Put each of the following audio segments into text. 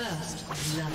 First love.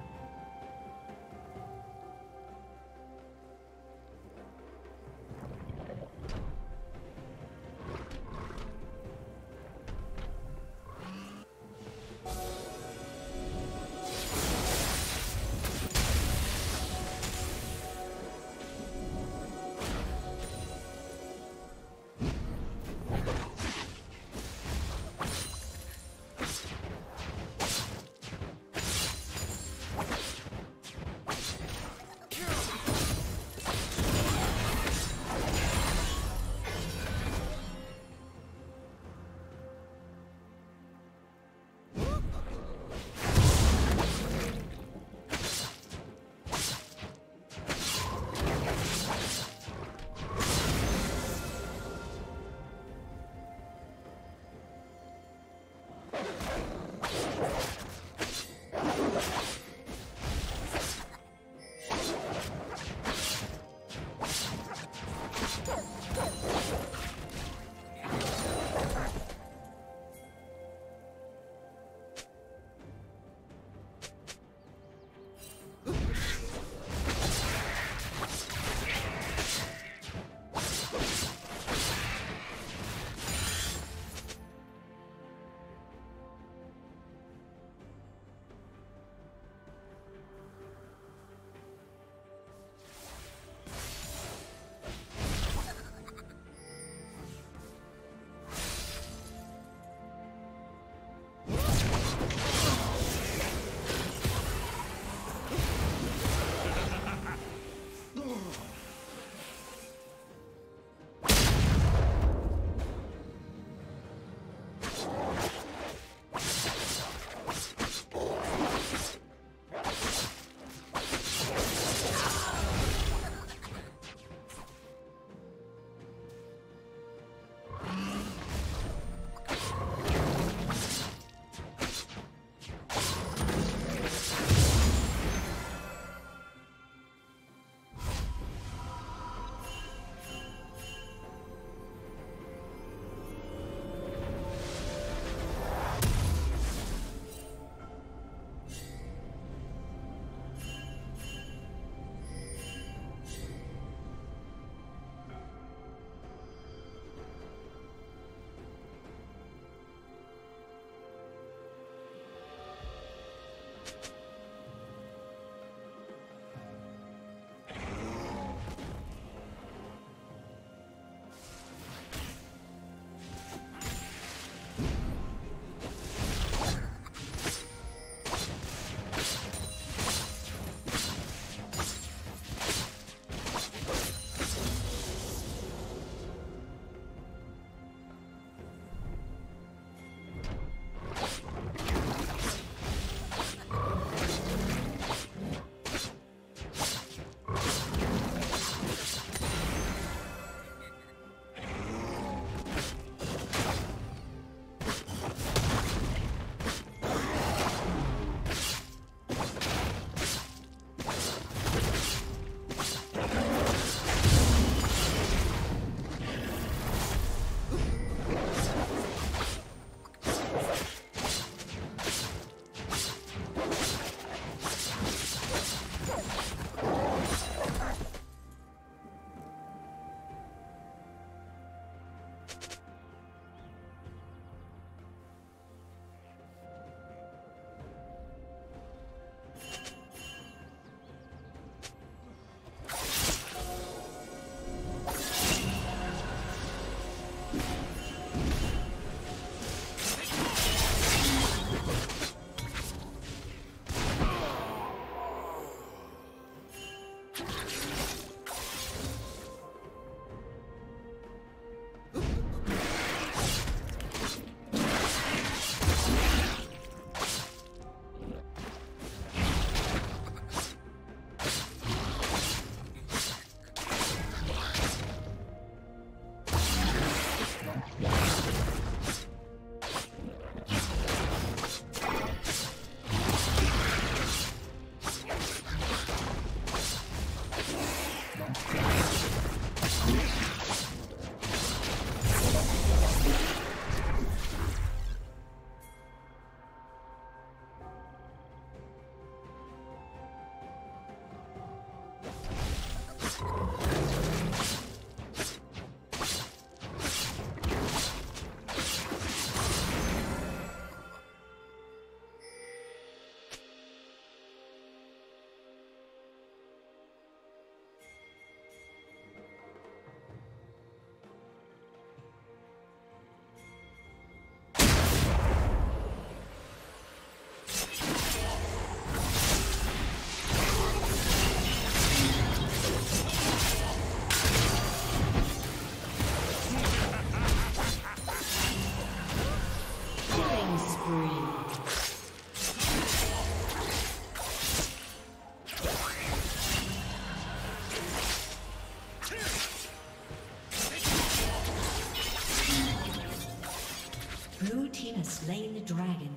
Slain the dragon.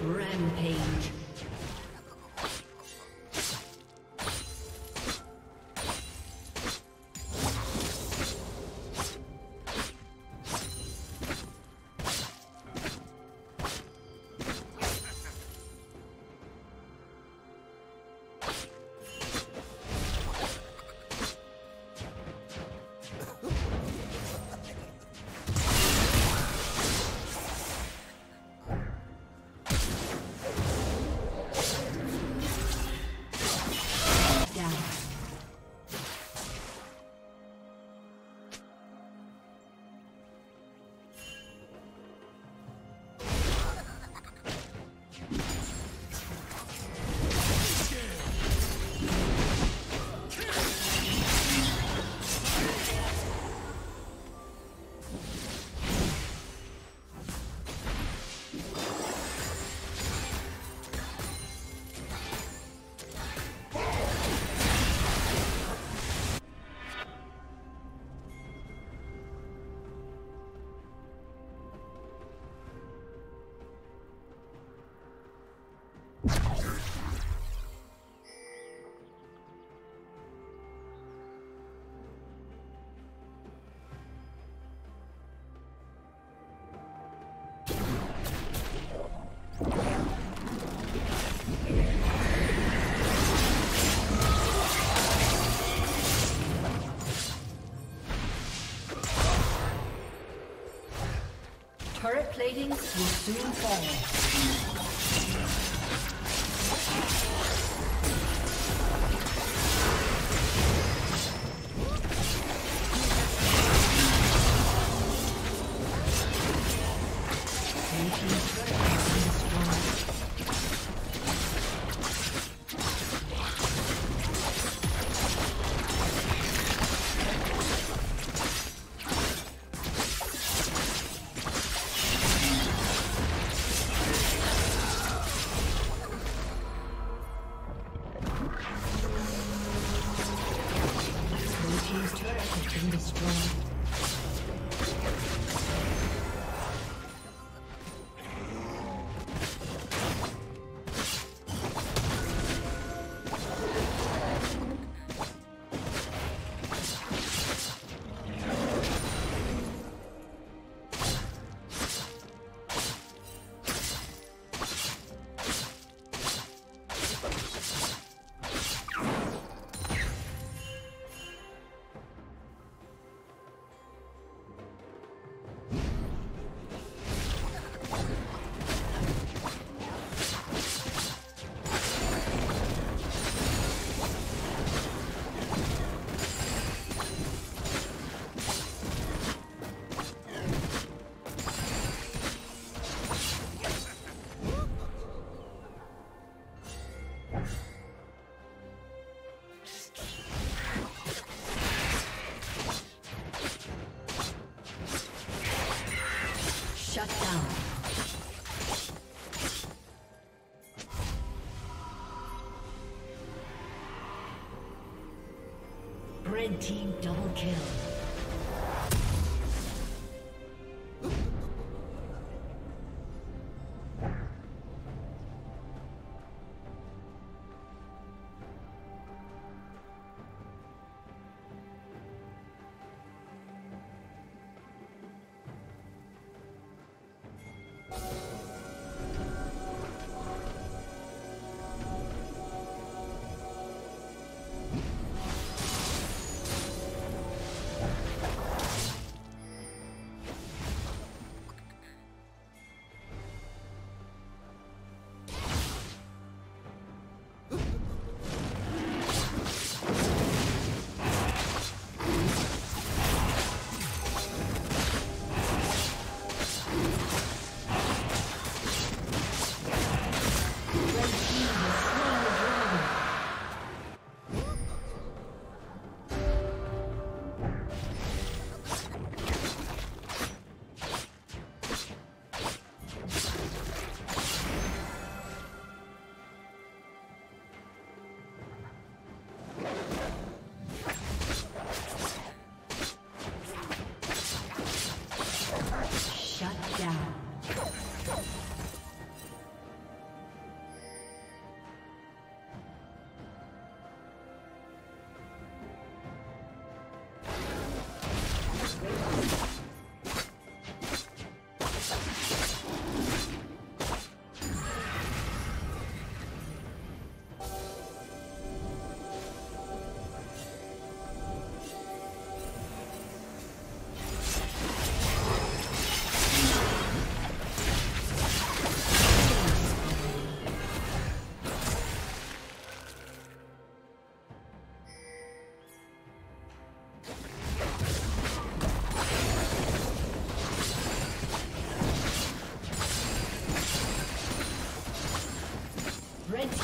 Rampage. Turret plating will soon fall. Destroyed. Shut down. Red team double kill.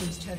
His turret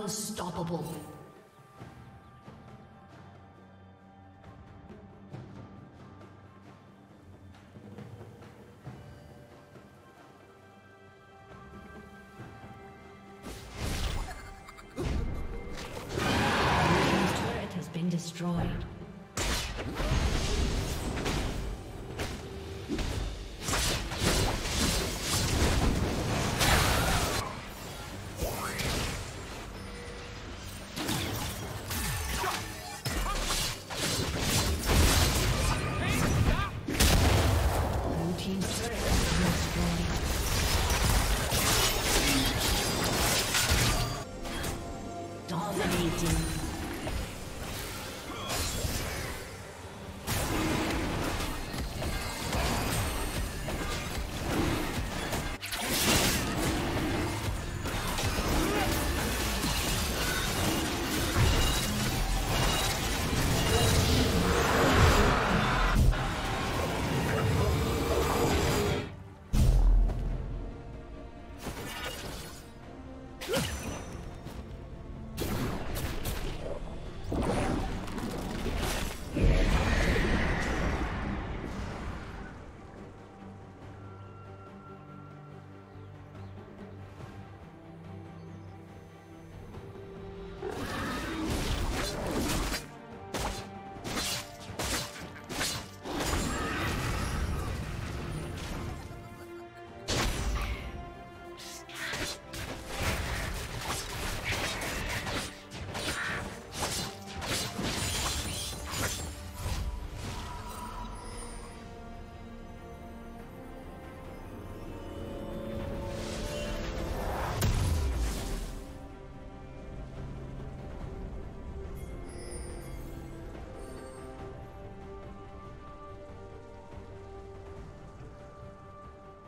Unstoppable. Destroyed.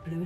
Blue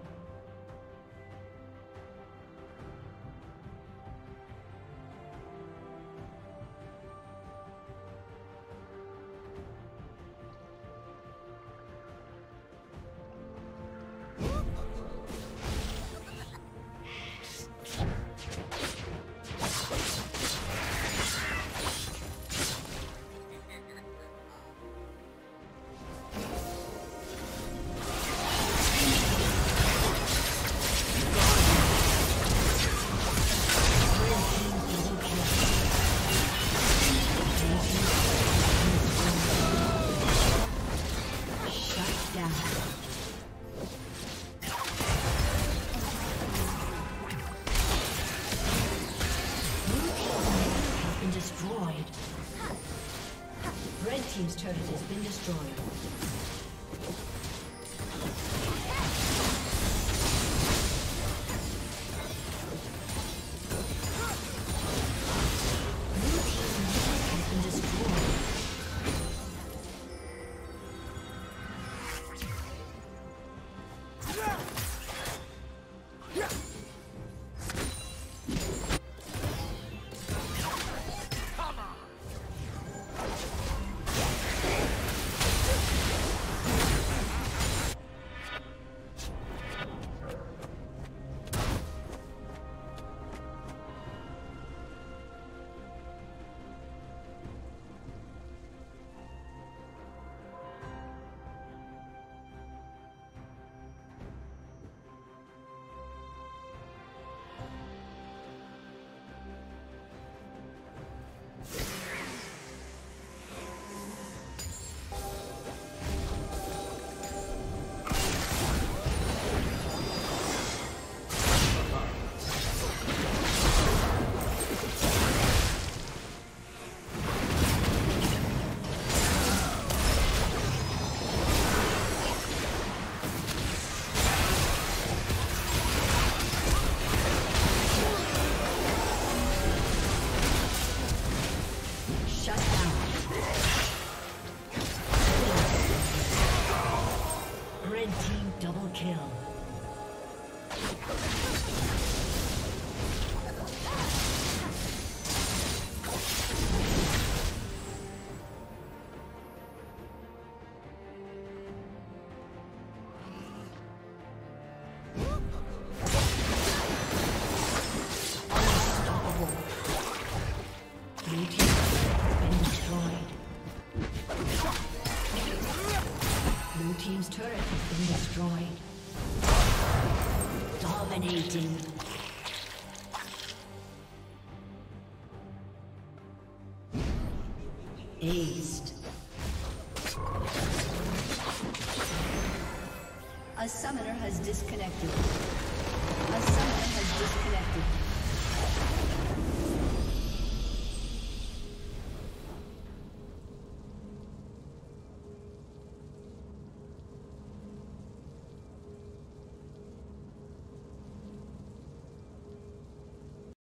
Team's turret has been destroyed. destroyed. Dominating. Aced. A summoner has disconnected.